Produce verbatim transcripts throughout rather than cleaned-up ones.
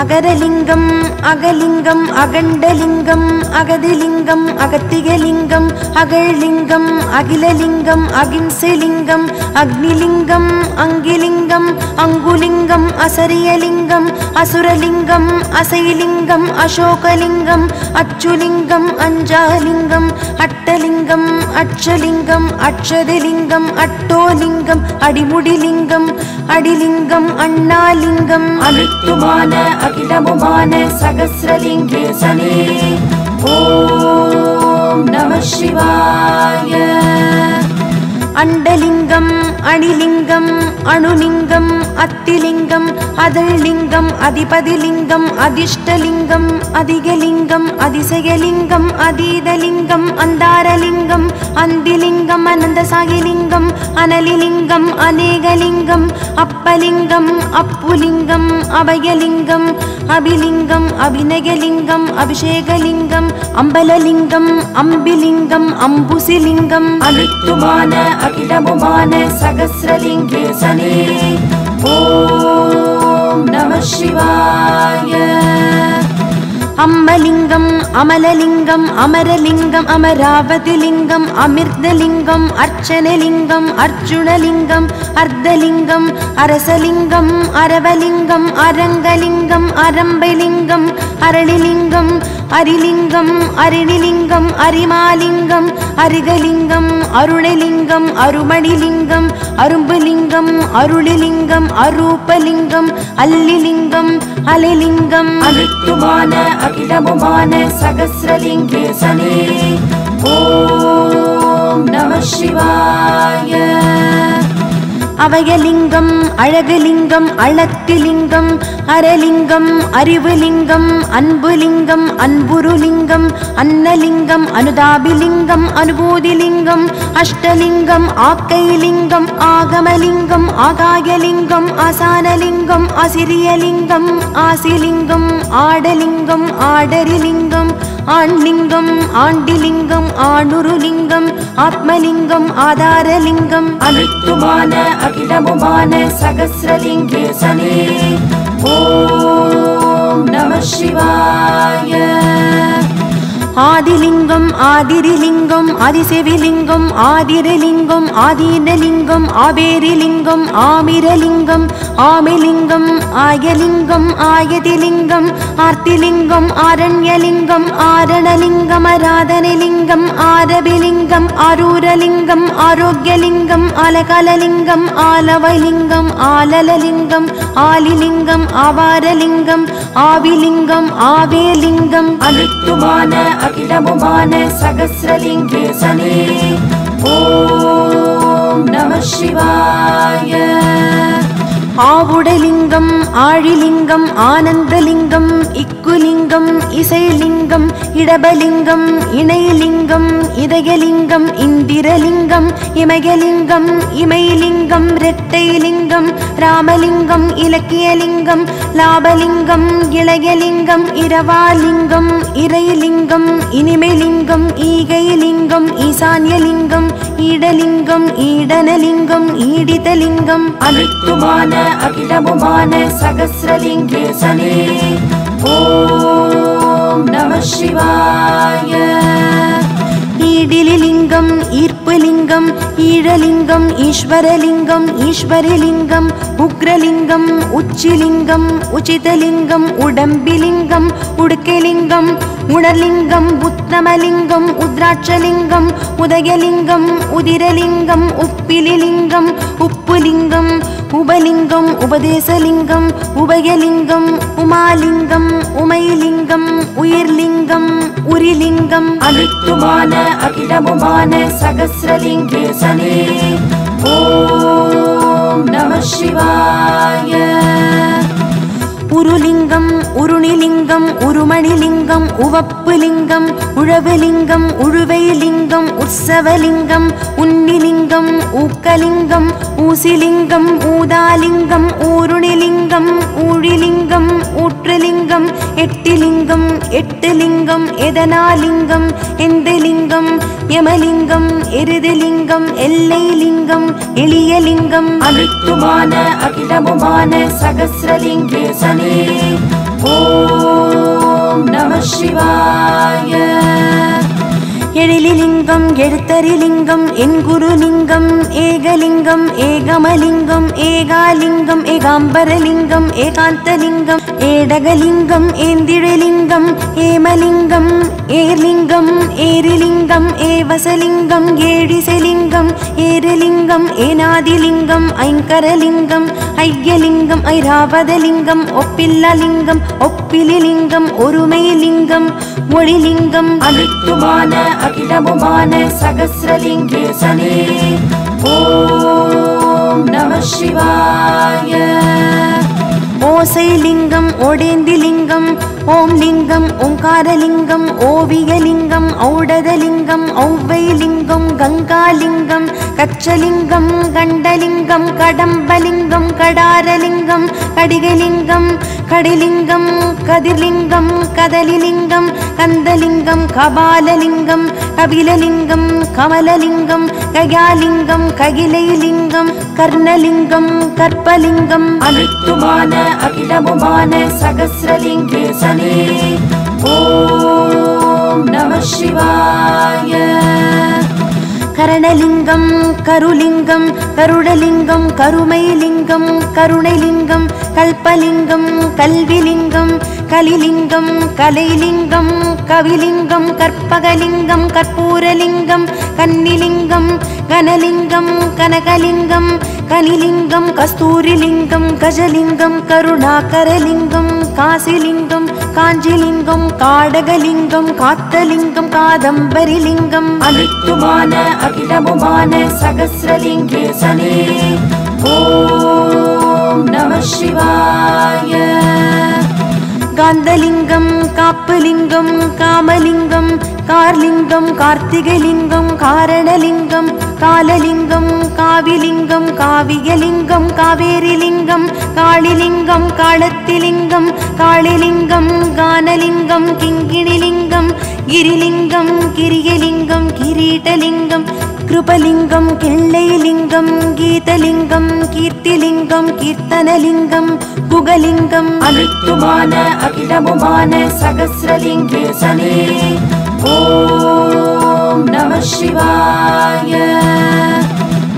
Agaralingam, agalingam, agandalingam, agadilingam, agatigilingam, agarlingam, agilalingam, agimselingam, agnilingam, angilingam, angulingam, asariyalingam, asuralingam, asayilingam, ashokalingam, achulingam, anjalingam, attalingam, achalingam, achadilingam, attolingam, adimudilingam, adilingam, annalingam, amritumana Akilamumane Sagasralinge Sane. Om Namah Shivaya. Andalingam, Anilingam, Anulingam, Attilingam, Adalingam, Adipadilingam, Adishtalingam, Adigalingam, Adisagalingam, Adidalingam, Andaralingam, Andilingam, Anandasagilingam, Analilingam, Anegalingam, Appalingam, Appulingam, Abhagalingam, Abilingam, Abhinagalingam, Abhishegalingam, Ambalalingam, Ambilingam, Ambusilingam, Amittumana Akilamumane Sagasralinge Sane. Om Namah Shivaya. Ammalingam, Amalingam, Amaralingam, Amaravathalingam, Amirthalingam, Archanalingam, Arjunalingam, Ardhalingam, Arasalingam, Aravalingam, Arangalingam, Arambalingam, Aralilingam, Arilingam, Arinilingam, Arimalingam, Arigalingam, Arunalingam, Arumadilingam, Arumbalingam, Arulilingam, Arupalingam, Allilingam, Alilingam, Amittumana Akilamumane Sagasralinge Sane. Om Namah Shivaya. Avagalingam, Alagalingam, Alaktilingam, Aralingam, Arivulingam, Anbulingam, Anburulingam, Annalingam, Anudabilingam, Anubudilingam, Ashtalingam, Akailingam, Agamalingam, Agagalingam, Asanalingam, Asiriyalingam, Asilingam, Adalingam, Adarilingam, Anlingam, Andilingam, Anurulingam, Atmalingam, Adaralingam, Amittumana Akilamumane Sagasralinge Sane. Om Namah Shivaya. Adilingam, Adirlingam, Adisevilingam, Adirlingam, Adinalingam, Aberilingam, Amiralingam, Amilingam, Ayalingam, Ayatilingam, Artilingam, Aranyalingam, Aranalingam, Aradhanalingam, Arabilingam, Aruralingam, Arogyalingam, Alakalalingam, Alavalingam, Alalalingam, Alilingam, Avaralingam, Avilingam, Avelingam, Amittumana Akilamumane Sagasralinge Sane. Om Namah Shivaya. Avudalingam, Arilingam, Anandalingam, Ikkulingam, Isailingam, Idabalingam, Inailingam, Idagalingam, Indiralingam, Imagalingam, Imailingam, Rettailingam, Ramalingam, Ilakyalingam, Labalingam, Ilagalingam, Iravalingam, Irailingam, Inimelingam, Igailingam, Isanyalingam, Idalingam, Idanalingam, Iditalingam, Amittumana Akilamumane Sagasralinge Sane. Om Namah Shivaya. Idililingam, Irpalingam, Iralingam, Ishvaralingam, Ishvaralingam, Ugralingam, Uchilingam, Uchitalingam, Udambilingam, Udkalingam, Udalingam, Uttamalingam, Udrachalingam, Udagalingam, Udiralingam, Uppililingam, Uppulingam, Ubalingam, Ubadesalingam, Ubagalingam, Umalingam, Umailingam, Uirlingam, Urilingam, Amittumana Akilamumane Sagasralinge Sane. Om Namah Shivaya. Urulingam, Urunilingam, Urumanilingam, Uvapulingam, Uravulingam, Uruvailingam, Utsavalingam, Unnilingam, Ukalingam, Usilingam, Udalingam, Urunilingam, Urilingam, Utralingam, Ettilingam, Ettilingam, Edanalingam, Endelingam, Yamalingam, எருதுலிங்கம், எல்லை லிங்கம், எளியலிங்கம், அனைத்துமான அகிலமுமான சகஸ்ரலிங்கேசனே ஓம் நம சிவாய. எழிலிலிங்கம், எழுத்தறிலிங்கம், என் குருலிங்கம், ஏகலிங்கம், ஏகமலிங்கம், ஏகாலிங்கம், ஏகாம்பரலிங்கம், ஏகாந்தலிங்கம், ஏடகலிங்கம், ஏந்திழலிங்கம், ஏமலிங்கம், ஏர்லிங்கம், ஏரிலிங்கம், ஏவசலிங்கம், ஏழிசலிங்கம், ஏரலிங்கம், ஏனாதிலிங்கம், ஐங்கரலிங்கம், ஐயலிங்கம், ஐராவதலிங்கம், ஒப்பில்லலிங்கம், ஒப்பிலிலிங்கம், ஒருமைலிங்கம், ஒளிலிங்கம், அனைத்துமான அகிலமுமான சகஸ்ரலிங்கேசனே ஓம் நம சிவாய. ஓசைலிங்கம், ஒடேந்திலிங்கம், ஓம் லிங்கம், ஓங்காரலிங்கம், ஓவியலிங்கம், ஔடதலிங்கம், ஔவைலிங்கம், கங்காலிங்கம், கச்சலிங்கம், கண்டலிங்கம், கடம்பலிங்கம், கடாரலிங்கம், கடிகலிங்கம், கடிலிங்கம், கதிர்லிங்கம், கதலிலிங்கம், கந்தலிங்கம், கபாலலிங்கம், கபிலலிங்கம், கமலலிங்கம், கயாலிங்கம், ககிலைலிங்கம், கர்ணலிங்கம், கற்பலிங்கம், அனைத்துமான அகிலமுமான சகஸ்ரலிங்கேசனே ஓம் நம சிவாய. கரணலிங்கம், கருலிங்கம், கருடலிங்கம், கருமைலிங்கம், கருணைலிங்கம், கல்பலிங்கம், கல்விலிங்கம், கலிலிங்கம், கலைலிங்கம், கவிலிங்கம், கற்பகலிங்கம், கற்பூரலிங்கம், கன்னிலிங்கம், கனலிங்கம், கனகலிங்கம், கனிலிங்கம், கஸ்தூரிலிங்கம், கஜலிங்கம், கருணாகரலிங்கம், காசிலிங்கம், காஞ்சிலிங்கம், காடகலிங்கம், காத்தலிங்கம், காதம்பரிலிங்கம், அனைத்துமான அகிலமுமான சகஸ்ரலிங்கேசனே ஓம் நம சிவாய. காந்தலிங்கம், காப்புலிங்கம், காமலிங்கம், கார்லிங்கம், கார்த்திகலிங்கம், காரணலிங்கம், காலலிங்கம், காவிலிங்கம், காவியலிங்கம், காவேரிலிங்கம், காளிலிங்கம், காலத்திலிங்கம், காளிலிங்கம், கானலிங்கம், கிங்கிணிலிங்கம், கிரிலிங்கம், கிரியலிங்கம், கிரீட்டலிங்கம், கிருபலிங்கம், கிள்ளைலிங்கம், கீதலிங்கம், கீர்த்திலிங்கம், கீர்த்தனலிங்கம், குகலிங்கம், அனைத்துமான அகிலமுமான சகஸ்ரலிங்கேசனே ஓம் நம சிவாய.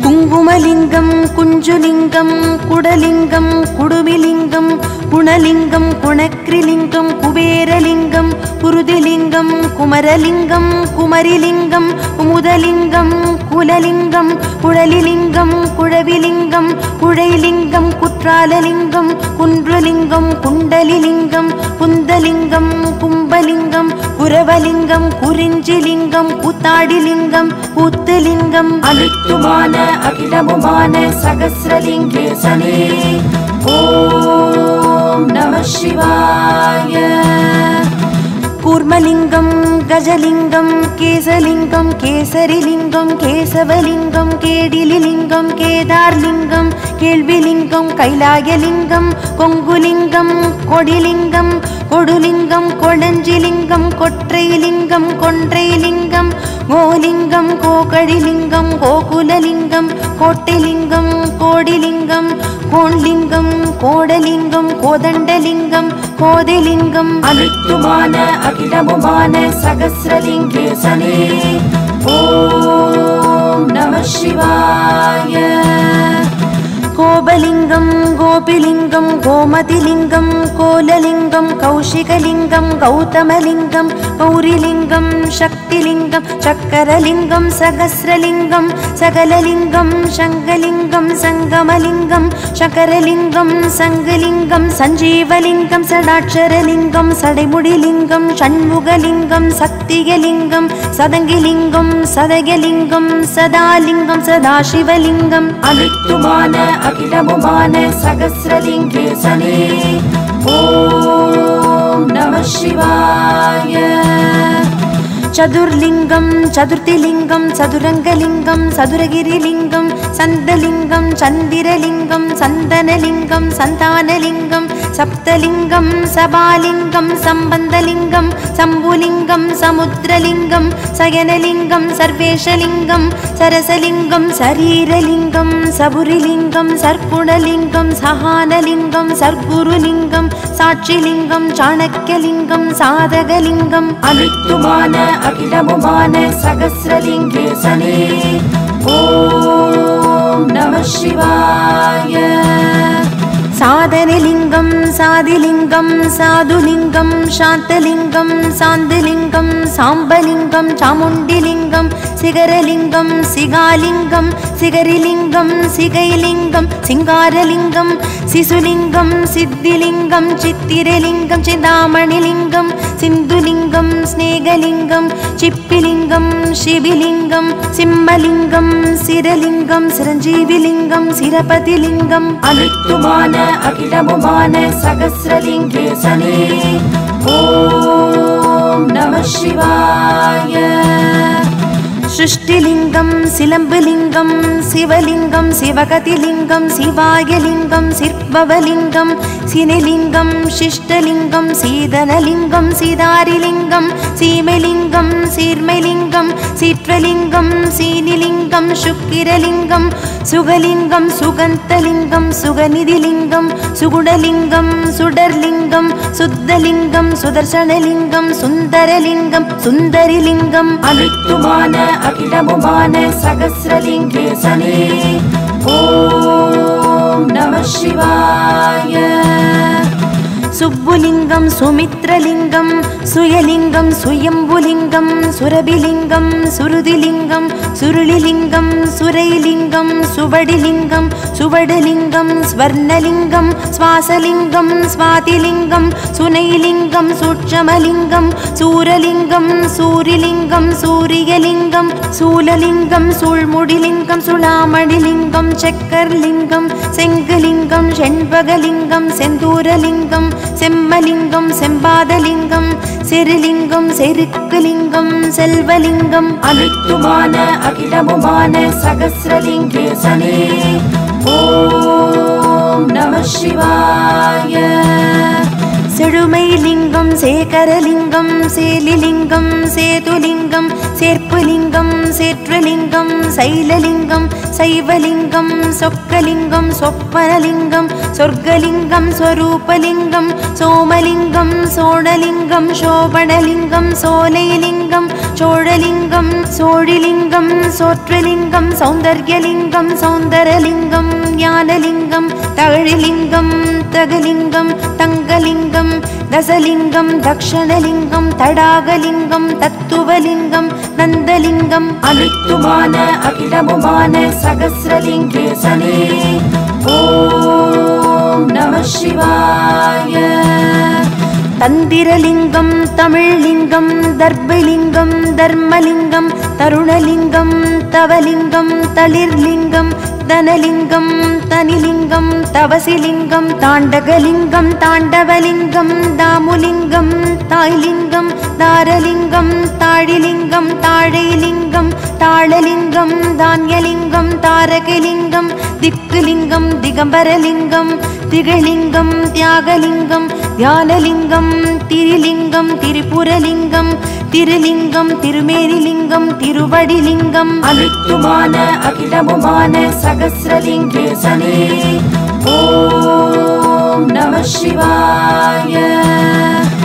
குங்குமலிங்கம், குஞ்சுலிங்கம், குடலிங்கம், குடுமிலிங்கம், குணலிங்கம், குணக்ரிலிங்கம், குபேரலிங்கம், குருதிலிங்கம், குமரலிங்கம், குமரிலிங்கம், குமுதலிங்கம், குலலிங்கம், குழலிலிங்கம், குழவிலிங்கம், குழைலிங்கம், குற்றாலலிங்கம், குன்றுலிங்கம், குண்டலிலிங்கம், குந்தலிங்கம், கும்பலிங்கம், குரவலிங்கம், குறிஞ்சிலிங்கம், கூத்தாடிலிங்கம், கூத்துலிங்கம், அனைத்துமான அகிலமுமான சகஸ்ரலிங்கேசனே ஓம் நம சிவாய. கூர்மலிங்கம், கஜலிங்கம், கேசலிங்கம், கேசரிலிங்கம், கேசவலிங்கம், கேடிலிலிங்கம், கேதார்லிங்கம், கேள்விலிங்கம், கைலாயலிங்கம், கொங்குலிங்கம், கொடிலிங்கம், கொடுலிங்கம், கொளஞ்சிலிங்கம், கொற்றைலிங்கம், கொன்றைலிங்கம், கோலிங்கம், கோகழிலிங்கம், கோகுலலிங்கம், கோட்டைலிங்கம், கோடிலிங்கம், கோண்லிங்கம், கோடலிங்கம், கோதண்டலிங்கம், கோதிலிங்கம், அனைத்துமான அகிலமுமான சகஸ்ரலிங்கேசனே ஓம் நம சிவாய. கோபலிங்கம், கோபிலிங்கம், கோமதிலிங்கம், கோலலிங்கம், கௌஷிகலிங்கம், கௌதமலிங்கம், கௌரிலிங்கம், சக்திலிங்கம், சக்கரலிங்கம், சகஸ்ரலிங்கம், சகலலிங்கம், சங்கலிங்கம், சங்கமலிங்கம், சக்கரலிங்கம், சங்கலிங்கம், சஞ்சீவலிங்கம், சடாட்சரலிங்கம், சடைமுடிலிங்கம், ஷண்முகலிங்கம், சக்தியலிங்கம், சதங்கிலிங்கம், சதயலிங்கம், சதாலிங்கம், சதாசிவலிங்கம், அனைத்துமான அகிலமுமான சகஸ்ரலிங்கேசனே ஓம் நம சிவாய. சதுர்லிங்கம், சதுர்த்திலிங்கம், சதுரங்கலிங்கம், சதுரகிரிலிங்கம், சந்தலிங்கம், சந்திரலிங்கம், சந்தனலிங்கம், சந்தானலிங்கம், சப்தலிங்கம், சபாலிங்கம், சம்பந்தலிங்கம், சம்புலிங்கம், சமுத்திரலிங்கம், சயனலிங்கம், சர்வேஷலிங்கம், சரசலிங்கம், சரீரலிங்கம், சபுரிலிங்கம், சர்க்குணலிங்கம், சகானலிங்கம், சர்க்குருலிங்கம், சாட்சிலிங்கம், சாணக்கியலிங்கம், சாதகலிங்கம், அமித்துமான அகிலமுமான சகஸ்ரலிங்கேசனே. ஓம் நம சிவாய. சாதனலிங்கம், சாதிலிங்கம், சாதுலிங்கம், சாந்தலிங்கம், சாந்தலிங்கம், சாம்பலிங்கம், சாமுண்டிலிங்கம், சிகரலிங்கம், சிகாலிங்கம், சிகரிலிங்கம், சிகைலிங்கம், சிங்காரலிங்கம், சிசுலிங்கம், சித்திலிங்கம், சித்திரலிங்கம், சிந்தாமணிலிங்கம், சிந்துலிங்கம், ஸ்நேகலிங்கம், சிப்பிலிங்கம், சிவிலிங்கம், சிம்மலிங்கம், சிரலிங்கம், சிரஞ்சீவிலிங்கம், சிரபதிலிங்கம், அமித்துமான அகிலமுமான சகஸ்ரலிங்கேசனே. ஓம் நம சிவாய. சிருஷ்டிலிங்கம், சிலம்புலிங்கம், சிவலிங்கம், சிவகதிலிங்கம், சிவாயலிங்கம், சிற்பவலிங்கம், சினிலிங்கம், சிஷ்டலிங்கம், சீதனலிங்கம், சீதாரிலிங்கம், சீமலிங்கம், சீர்மலிங்கம், சீற்றலிங்கம், சீனிலிங்கம், சுக்கிரலிங்கம், சுகலிங்கம், சுகந்தலிங்கம், சுகநிதிலிங்கம், சுகுணலிங்கம், சுடர்லிங்கம், சுத்தலிங்கம், சுதர்சனலிங்கம், சுந்தரலிங்கம், சுந்தரிலிங்கம், அமித்துமான அகிலமுமான சகஸ்ரலிங்கேசனே. ஓம் நம சிவாய. சுப்புலிங்கம், சுமித்ரலிங்கம், சுயலிங்கம், சுயம்புலிங்கம், சுரபிலிங்கம், சுருதிலிங்கம், சுருளிலிங்கம், சுரைலிங்கம், சுவடிலிங்கம், சுவடலிங்கம், ஸ்வர்ணலிங்கம், சுவாசலிங்கம், சுவாதிலிங்கம், சுனைலிங்கம், சூட்சமலிங்கம், சூரலிங்கம், சூரிலிங்கம், சூரியலிங்கம், சூலலிங்கம், சூழ்முடிலிங்கம், சுலாமடிலிங்கம், சக்கர்லிங்கம், செங்கலிங்கம், செண்பகலிங்கம், செந்தூரலிங்கம், செம்மலிங்கம், செம்பாதலிங்கம், செரிலிங்கம், செருக்குலிங்கம், செல்வலிங்கம், அமித்துமான அகிலமுமான சகஸ்ரலிங்கேசனே. ஓம் நம சிவாய. செழுமைலிங்கம், சேகரலிங்கம், சேலிலிங்கம், சேதுலிங்கம், சேர்ப்புலிங்கம், சேற்றலிங்கம், சைலலிங்கம், சைவலிங்கம், சொக்கலிங்கம், சொப்பனலிங்கம், சொர்க்கலிங்கம், ஸ்வரூபலிங்கம், சோமலிங்கம், சோணலிங்கம், சோபணலிங்கம், சோலைலிங்கம், சோழலிங்கம், சோழிலிங்கம், சோற்றலிங்கம், சௌந்தர்யலிங்கம், சௌந்தரலிங்கம், ஞானலிங்கம், தகழிலிங்கம், தகலிங்கம், தங்கலிங்கம், தசலிங்கம், தக்ஷணலிங்கம், தடாகலிங்கம், தத்துவலிங்கம், நந்தலிங்கம், அமித்துமான அகிலமுமான சகஸ்ரலிங்கேசனே. ஓம் நம சிவாய. தந்திரலிங்கம், தமிழ்லிங்கம், தர்பலிங்கம், தர்மலிங்கம், தருணலிங்கம், தவலிங்கம், தளிர்லிங்கம், தனலிங்கம், தனிலிங்கம், தவசிலிங்கம், தாண்டகலிங்கம், தாண்டவலிங்கம், தாமுலிங்கம், தாய்லிங்கம், தாரலிங்கம், தாழிலிங்கம், தாழைலிங்கம், தாளலிங்கம், தான்யலிங்கம், தாரகலிங்கம், திக்குலிங்கம், திகம்பரலிங்கம், திகழிங்கம், தியாகலிங்கம், தியானலிங்கம், திரிலிங்கம், திரிபுரலிங்கம், திருலிங்கம், திருமேனிலிங்கம், திருவடிலிங்கம், அமித்துமான அகிலமுமான சகஸ்ரலிங்கேசனே. ஓம் நம சிவாய.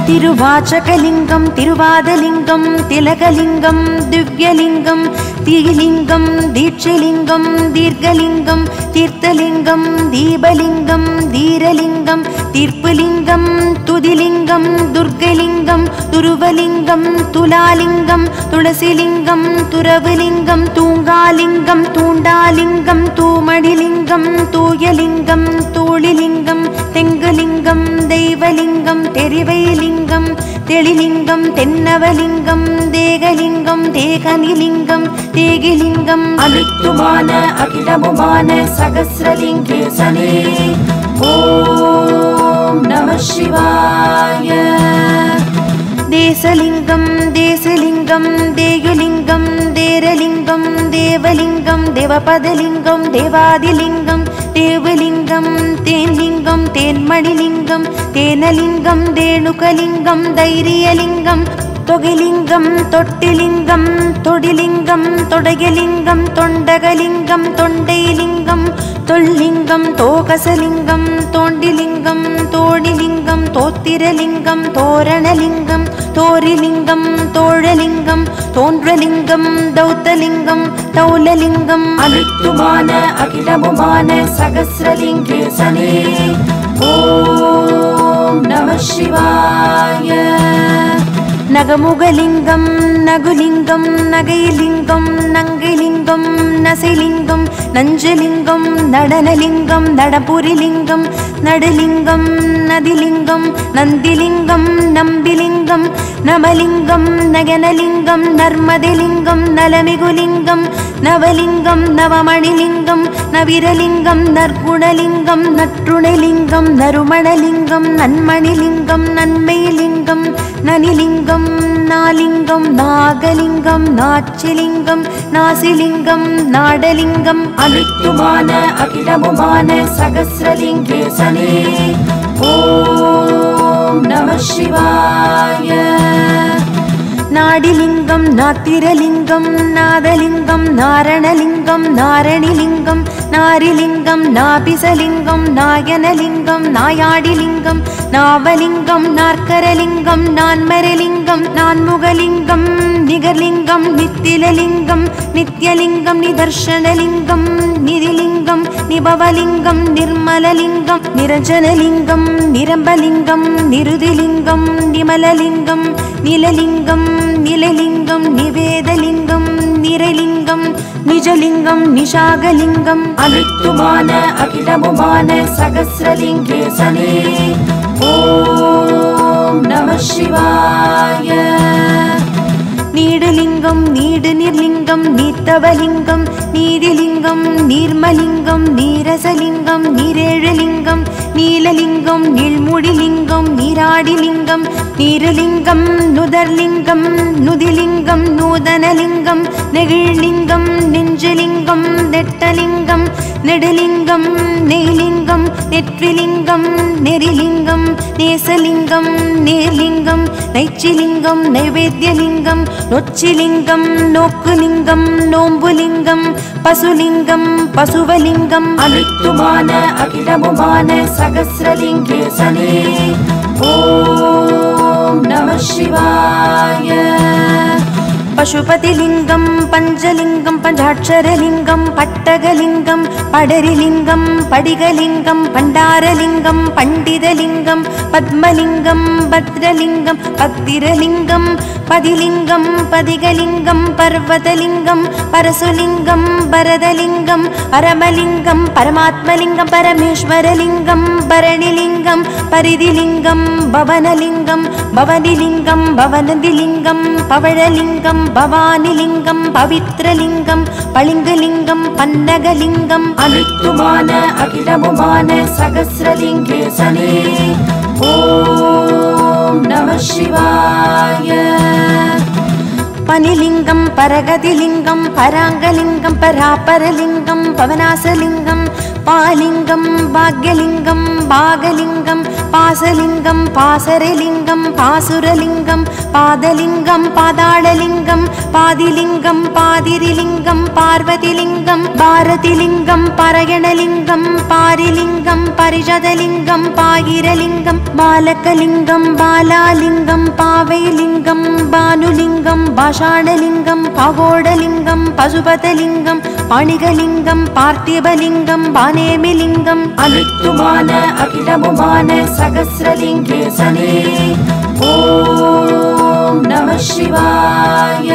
திருவாச்சகலிங்கம், திருவாதலிங்கம், திலகலிங்கம், திவ்யலிங்கம், திகிலிங்கம், தீட்சலிங்கம், தீர்க்கலிங்கம், தீர்த்தலிங்கம், தீபலிங்கம், தீரலிங்கம், தீர்ப்புலிங்கம், துதிலிங்கம், துர்கலிங்கம், துருவலிங்கம், துலாலிங்கம், துளசிலிங்கம், துறவுலிங்கம், தூங்காலிங்கம், தூண்டாலிங்கம், தூமடிலிங்கம், தூயலிங்கம், தூளிலிங்கம், தெங்குலிங்கம், தெய்வலிங்கம், தெரிவைலிங்கம், தெளிலிங்கம், தென்னவலிங்கம், தேகலிங்கம், தேகனிலிங்கம், தேகிலிங்கம், அமித்துமான அகிலமுமான சகஸ்ரலிங்கேசனே. ஓம் நம சிவாய. தேசலிங்கம், தேசலிங்கம், தேயுலிங்கம், தேரலிங்கம், தேவலிங்கம், தேவ பதலிங்கம் தேவாதிலிங்கம் தேவலிங்கம் தேன்லிங்கம் தேன்மணிலிங்கம் தேனலிங்கம் தேணுகலிங்கம் தைரியலிங்கம் தொகைலிங்கம் தொட்டிலிங்கம் தொடிலிங்கம் தொடகலிங்கம் தொண்டகலிங்கம் தொண்டைலிங்கம் தொல்லிங்கம் தோகசலிங்கம் தோண்டிலிங்கம் தோணிலிங்கம் தோத்திரலிங்கம் தோரணலிங்கம் தோரிலிங்கம் தோழலிங்கம் தோன்றலிங்கம் தௌத்தலிங்கம் தௌலலிங்கம் அனைத்துமான அகிலமுமான சகஸ்ரலிங்கேசனே ஓம் நம சிவாய. நகமுகலிங்கம் நகுலிங்கம் நகைலிங்கம் நங்கைலிங்கம் நசைலிங்கம் நஞ்சலிங்கம் நடனலிங்கம் நடபுரிலிங்கம் நடுலிங்கம் நதிலிங்கம் நந்திலிங்கம் நம்பிலிங்கம் நமலிங்கம் நயனலிங்கம் நர்மதிலிங்கம் நலமிகுலிங்கம் நவலிங்கம் நவமணிலிங்கம் நவிரலிங்கம் நற்குணலிங்கம் நற்றுணைலிங்கம் நறுமணலிங்கம் நன்மணிலிங்கம் நன்மைலிங்கம் நனிலிங்கம் நாலிங்கம் நாகலிங்கம் நாச்சிலிங்கம் நாசிலிங்கம் நாடலிங்கம் அனைத்துமான அகிலமுமான சகஸ்ரலிங்கேசனே ஓம் நம சிவாய. நாடிலிங்கம் நாத்திரலிங்கம் நாதலிங்கம் நாரணலிங்கம் நாரணிலிங்கம் நாரிலிங்கம் நாபிசலிங்கம் நாயனலிங்கம் நாயாடிலிங்கம் நாவலிங்கம் நாற்கரலிங்கம் நான்மரலிங்கம் நான்முகலிங்கம் நிகர்லிங்கம் நித்திலலிங்கம் நித்யலிங்கம் நிதர்ஷனலிங்கம் நிதிலிங்கம் நிபவலிங்கம் நிர்மலலிங்கம் நிரஞ்சனலிங்கம் நிரம்பலிங்கம் நிருதிலிங்கம் நிமலலிங்கம் நிலலிங்கம் நிலலிங்கம் நிவேதலிங்கம் நிரலிங்கம் நிஜலிங்கம் நிஷாகலிங்கம் அனைத்துமான அகிலமுமான சகஸ்ரலிங்கேசனே ஓம் நம சிவாய. நீடுலிங்கம் நீடு நிர்லிங்கம் நீத்தவலிங்கம் நீதிலிங்கம் நீர்மலிங்கம் நீரசலிங்கம் நீரேழலிங்கம் நீலலிங்கம் நீள்முடிலிங்கம் நீராடிலிங்கம் நீரலிங்கம் நுதர்லிங்கம் நுதிலிங்கம் நூதனலிங்கம் நெகிழ்லிங்கம் நெஞ்சலிங்கம் நெட்டலிங்கம் நெடுலிங்கம் நெய்லிங்கம் நெற்றிலிங்கம் நெறிலிங்கம் நேசலிங்கம் நேர்லிங்கம் நைச்சிலிங்கம் நைவேத்தியலிங்கம் நொச்சிலிங்கம் நோக்குலிங்கம் நோம்புலிங்கம் பசுலிங்கம் பசுவலிங்கம் அனைத்துமான அகிலமுமான சகஸ்ரலிங்கேசனே ஓம் நம சிவாய. பசுபதிலிங்கம் பஞ்சலிங்கம் பஞ்சாட்சரலிங்கம் பட்டகலிங்கம் படரிலிங்கம் படிகலிங்கம் பண்டாரலிங்கம் பண்டிதலிங்கம் பத்மலிங்கம் பத்ரலிங்கம் பத்திரலிங்கம் பதிலிங்கம் பதிகலிங்கம் பர்வதலிங்கம் பரசுலிங்கம் பரதலிங்கம் பரமலிங்கம் பரமாத்மலிங்கம் பரமேஸ்வரலிங்கம் பரணிலிங்கம் பரிதிலிங்கம் பவனலிங்கம் பவனிலிங்கம் பவனதிலிங்கம் பவழலிங்கம் பவானிலிங்கம் பவித்ரலிங்கம் பளிங்குலிங்கம் பன்னகலிங்கம் அனைத்துமான அகிலமுமான சகஸ்ரலிங்கேசனே ஓம் நம சிவாய. பனிலிங்கம் பரகதிலிங்கம் பராங்கலிங்கம் பராபரலிங்கம் பவனாசலிங்கம் பாலிங்கம் பாக்யலிங்கம் பாகலிங்கம் பாசலிங்கம் பாசரலிங்கம் பாசுரலிங்கம் பாதலிங்கம் பாதாளலிங்கம் பாதிலிங்கம் பாதிரிலிங்கம் பார்வதிலிங்கம் பாரதிலிங்கம் பரகணலிங்கம் பாரிலிங்கம் பரிஷதலிங்கம் பாகிரலிங்கம் பாலகலிங்கம் பாலாலிங்கம் பாவைலிங்கம் பானுலிங்கம் பாஷாணலிங்கம் பாகோடலிங்கம் பசுபதலிங்கம் பணிகலிங்கம் பார்த்திபலிங்கம் பானேமிலிங்கம் அனைத்துமான அகிலமுமான சகஸ்ரலிங்கேசனே ஓம் நம சிவாய.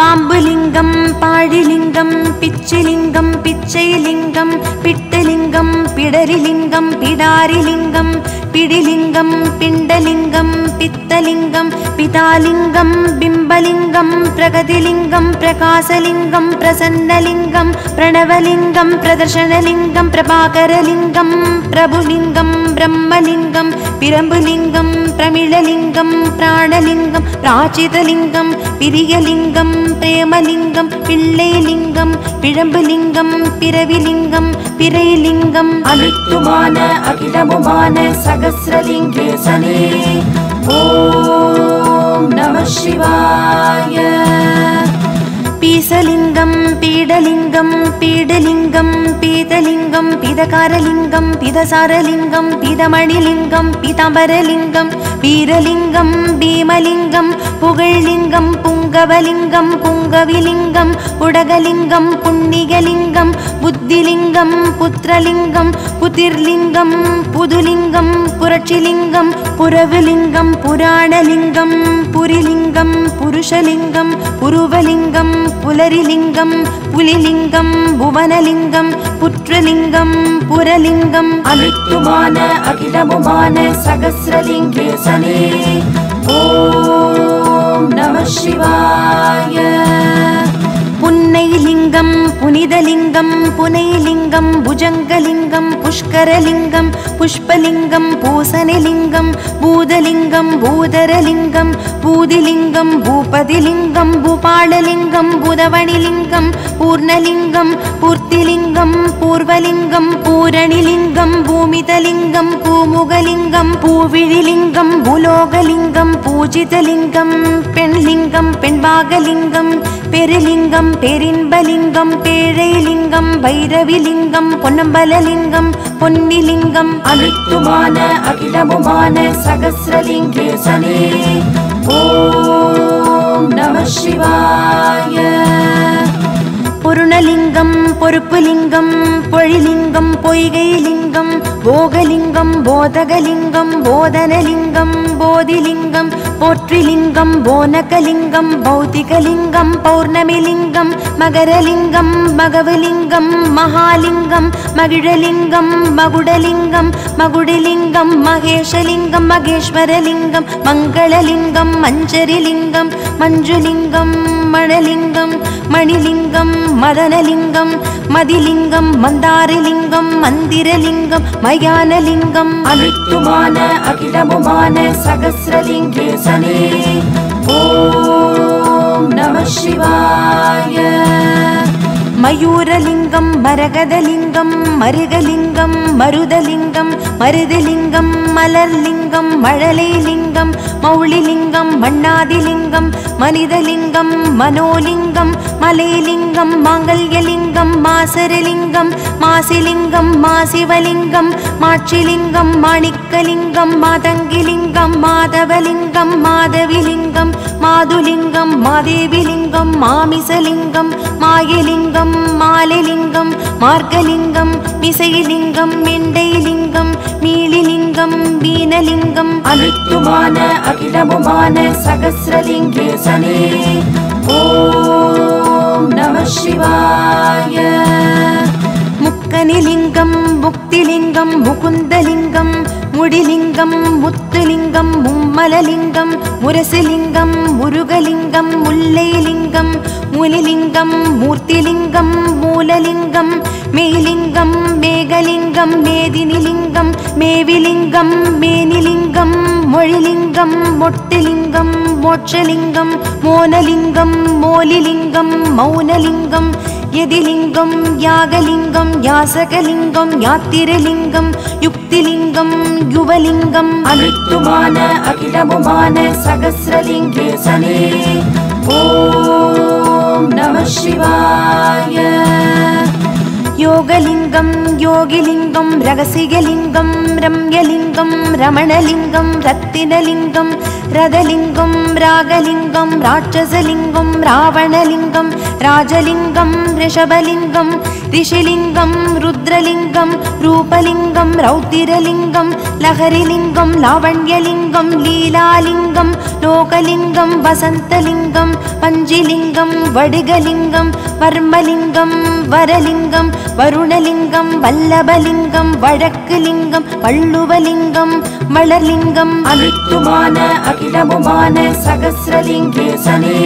பாம்புலிங்கம் பாழிலிங்கம் பிச்சிலிங்கம் பிச்சைலிங்கம் பிட்டலிங்கம் பிடரிலிங்கம் பிடாரிலிங்கம் பிடிலிங்கம் பிண்டலிங்கம் பித்தலிங்கம் பிதாலிங்கம் பிம்பலிங்கம் பிரகதிலிங்கம் பிரகாசலிங்கம் பிரசன்னலிங்கம் பிரணவலிங்கம் பிரதர்ஷனலிங்கம் பிரபாகரலிங்கம் பிரபுலிங்கம் பிரம்மலிங்கம் பிரம்புலிங்கம் பிரமிழலிங்கம் பிராணலிங்கம் ராஜிதலிங்கம் பிரியலிங்கம் பிரேமலிங்கம் பிள்ளைலிங்கம் பிழம்புலிங்கம் பிறவிலிங்கம் பிறைலிங்கம் அளித்துமான அகிலமுமான சகஸ்ரலிங்கேசனே ஓம் நம சிவாய. பீசலிங்கம் பீடலிங்கம் பீடலிங்கம் பீதலிங்கம் பீதகாரலிங்கம் பீதசாரலிங்கம் பீதமணிலிங்கம் பீதாம்பரலிங்கம் வீரலிங்கம் பீமலிங்கம் புகழ்லிங்கம் புங்கவலிங்கம் புங்கவிலிங்கம் புடகலிங்கம் புண்ணிகலிங்கம் புத்திலிங்கம் புத்திரலிங்கம் புதிர்லிங்கம் புதுலிங்கம் புரட்சிலிங்கம் புரவுலிங்கம் புராணலிங்கம் புரிலிங்கம் புருஷலிங்கம் புருவலிங்கம் புலரிலிங்கம் புலிலிங்கம் புவனலிங்கம் புற்றலிங்கம் புரலிங்கம் அளித்துமான அகிலமுமான சகஸ்ரலிங்கேசனே ஓம் நம சிவாய. புன்னைலிங்கம் புனிதலிங்கம் புனைலிங்கம் புஜங்கலிங்கம் புஷ்கரலிங்கம் புஷ்பலிங்கம் பூசணிலிங்கம் பூதலிங்கம் பூதரலிங்கம் பூதிலிங்கம் பூபதிலிங்கம் பூபாலலிங்கம் பூதவணிலிங்கம் பூர்ணலிங்கம் பூர்த்திலிங்கம் பூர்வலிங்கம் பூரணிலிங்கம் பூமிதலிங்கம் பூமுகலிங்கம் பூவிழிலிங்கம் பூலோகலிங்கம் பூஜிதலிங்கம் பெண்லிங்கம் பெண்பாகலிங்கம் பெருலிங்கம் பெரின்பலிங்கம் பேழைலிங்கம் பைரவிலிங்கம் பொன்னம்பலலிங்கம் பொன்னிலிங்கம் அளித்துமான அகிலமுமான சகஸ்ரலிங்கேசனே ஓம் நம சிவாய. பொருணலிங்கம் பொறுப்புலிங்கம் பொழிலிங்கம் பொய்கைலிங்கம் போகலிங்கம் போதகலிங்கம் போதனலிங்கம் போதிலிங்கம் போற்றிலிங்கம் போனகலிங்கம் பௌதிகலிங்கம் பௌர்ணமிலிங்கம் மகரலிங்கம் மகவலிங்கம் மகாலிங்கம் மகிழலிங்கம் மகுடலிங்கம் மகுடலிங்கம் மகேஷலிங்கம் மகேஸ்வரலிங்கம் மங்களலிங்கம் மஞ்சரிலிங்கம் மஞ்சுலிங்கம் மணலிங்கம் மணிலிங்கம் மதனலிங்கம் மதிலிங்கம் மந்தாரலிங்கம் மந்திரலிங்கம் மயானலிங்கம் அளித்துமான அகிலமுமான சகஸ்ரலிங்கேசனே ஓம் நம சிவாய. மயூரலிங்கம் மரகதலிங்கம் மருகலிங்கம் மருதலிங்கம் மருதலிங்கம் மலர்லிங்கம் மழலைலிங்கம் மௌளிலிங்கம் மண்ணாதிலிங்கம் மனிதலிங்கம் மனோலிங்கம் மலைலிங்கம் மாங்கல்யலிங்கம் மாசரலிங்கம் மாசிலிங்கம் மாசிவலிங்கம் மாட்சிலிங்கம் மாணிக்கலிங்கம் மாதங்கிலிங்கம் மாதவலிங்கம் மாதவிலிங்கம் மாதுலிங்கம் மாதேவிலிங்கம் மாமிசலிங்கம் மாயலிங்கம் மாலிலிங்கம் மார்கலிங்கம் மிசைலிங்கம் மெண்டைலிங்கம் மீளிலிங்கம் வீணலிங்கம் அளித்துமான அகிலமுமான சகஸ்ரலிங்கேசனே ஓம் நம சிவாய. முக்கனிலிங்கம் முக்திலிங்கம் முகுந்தலிங்கம் முடிலிங்கம் முத்துலிங்கம் மும்மலலிங்கம் முரசுலிங்கம் முருகலிங்கம் முல்லைலிங்கம் முனிலிங்கம் மூர்த்திலிங்கம் மூலலிங்கம் மேலிங்கம் மேகலிங்கம் மேதினிலிங்கம் மேவிலிங்கம் மேனிலிங்கம் மொழிலிங்கம் மொட்டிலிங்கம் மோட்சலிங்கம் மோனலிங்கம் மோலிலிங்கம் மௌனலிங்கம் எதிலிங்கம் யாகலிங்கம் யாசகலிங்கம் யாத்திரலிங்கம் யுக்திலிங்கம் யுவலிங்கம் அளித்துமான அகிலமுமான சகஸ்ரலிங்கேசனே ஓம் நம சிவாய. யோகலிங்கம் யோகிலிங்கம் ரகசியலிங்கம் ரம்யலிங்கம் ரமணலிங்கம் ரத்தினலிங்கம் ரதலிங்கம் ராகலிங்கம் ராட்சசலிங்கம் ராவணலிங்கம் ராஜலிங்கம் ரிஷபலிங்கம் ரிஷிலிங்கம் ருத்ரலிங்கம் ரூபலிங்கம் ரௌத்திரலிங்கம் லஹரிலிங்கம் லாவண்யலிங்கம் லீலாலிங்கம் லோகலிங்கம் வசந்தலிங்கம் பஞ்சிலிங்கம் வடுகலிங்கம் வர்மலிங்கம் வரலிங்கம் வருணலிங்கம் வல்லபலிங்கம் வழக்குலிங்கம் வள்ளுவலிங்கம் மலர்லிங்கம் அளித்துமான அகிலமுமான சகஸ்ரலிங்கேசனே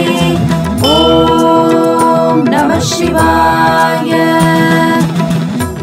ஓம் நம சிவாய.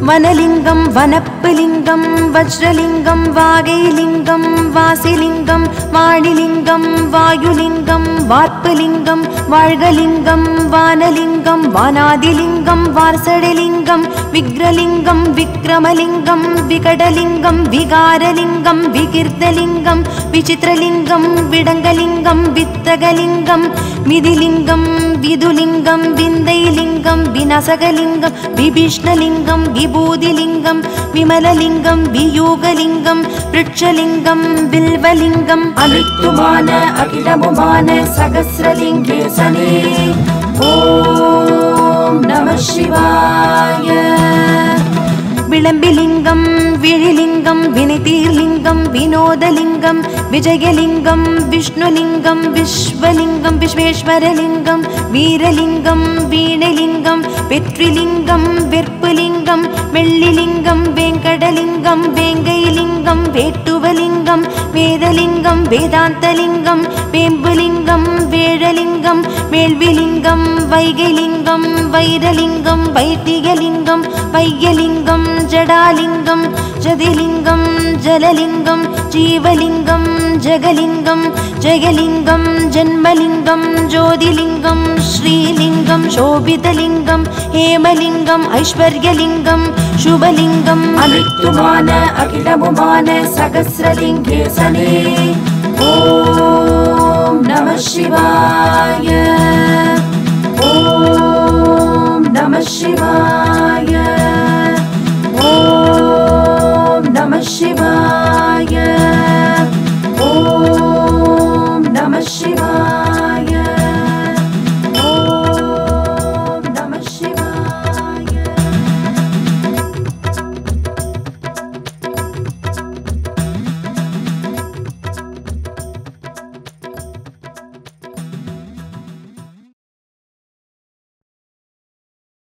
வனலிங்கம் வனப்புலிங்கம் வஜ்ரலிங்கம் வாகைலிங்கம் வாசிலிங்கம் வாணிலிங்கம் வாயுலிங்கம் வார்ப்புலிங்கம் வாழ்கலிங்கம் வானலிங்கம் వానాదిలింగం వారసడలింగం విగ్రలింగం విక్రమలింగం వికటలింగం వికారలింగం వికీర్తలింగం విచిత్రలింగం విడంగలింగం విత్తగలింగం మిదిలింగం విదులింగం విందైలింగం వినాశకలింగం విభీష్ణలింగం విభూదిలింగం విమలలింగం వియోగలింగం వృక్షలింగం బిల్వలింగం అమిత్తుమాన అఖిలముమాన సహస్రలింగే సనే ఓం నమః శివాయ. విళంబిలింగం విళిలింగం వినితీర్లింగం వినోదలింగం విజయలింగం విష్ణులింగం విశ్వలింగం విశ్వేశ్వరలింగం వీరలింగం వీణలింగం పితృలింగం విర్పులింగం మెల్లిలింగం వెంకటలింగం వేంగైలింగం వేట్టువలింగం వేదలింగం వేదాంతలింగం వేంబులింగం వేళలింగం మేల్విలింగం వైగలింగం వైరలింగం వైటిగలింగం వైయలింగం జడాలింగం జదిలింగం జలలింగం జీవలింగం జగలింగం జయలింగం జన్మలింగం జ్యోతిలింగం శ్రీలింగం శోభితలింగం హేమలింగం ఐశ్వర్యలింగం శుభలింగం అమిత్తుమాన అఖిలముమాన సహస్రలింగే సనే ఓం